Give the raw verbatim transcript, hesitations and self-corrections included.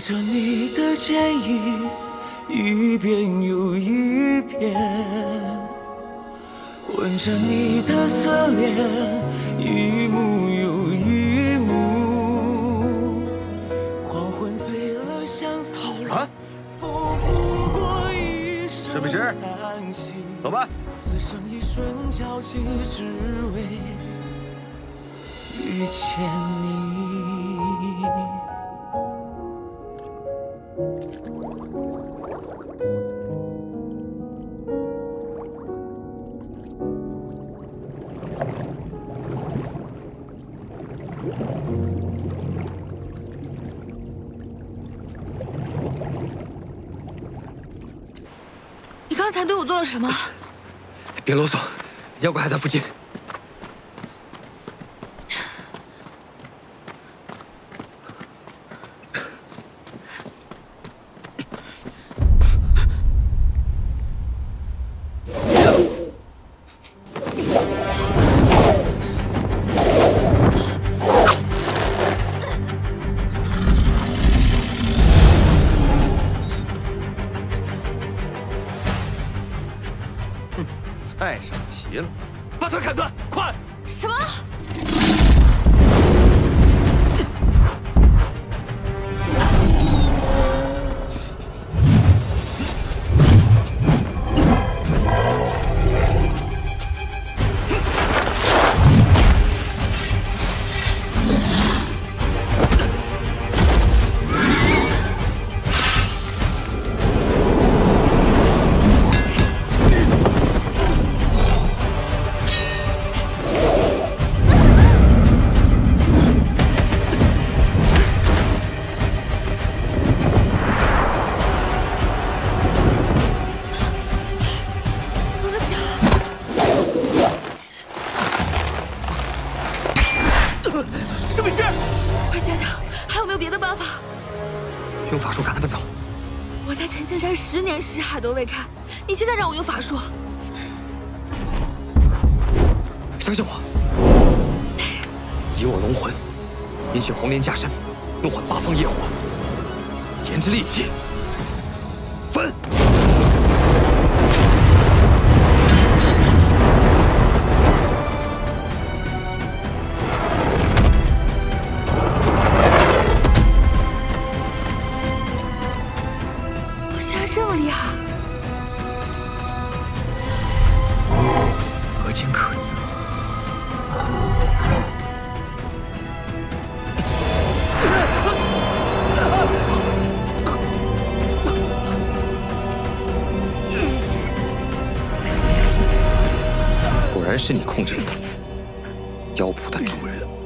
抓着你的建议，一遍又一遍，吻着你的侧脸，一幕又一幕。黄昏醉了相思，好了，是不是？走吧。此生一瞬交集，只为遇见你。 你刚才对我做了什么？别啰嗦，妖怪还在附近。太神奇了！把腿砍断，快！什么？什么事？快想想，还有没有别的办法？用法术赶他们走。我在陈青山十年识海都未开，你现在让我用法术？相信我，以我龙魂引起红莲加身，怒唤八方业火，炎之戾气，分。 这么厉害，可见可憎。果然是你控制了妖谱的主人。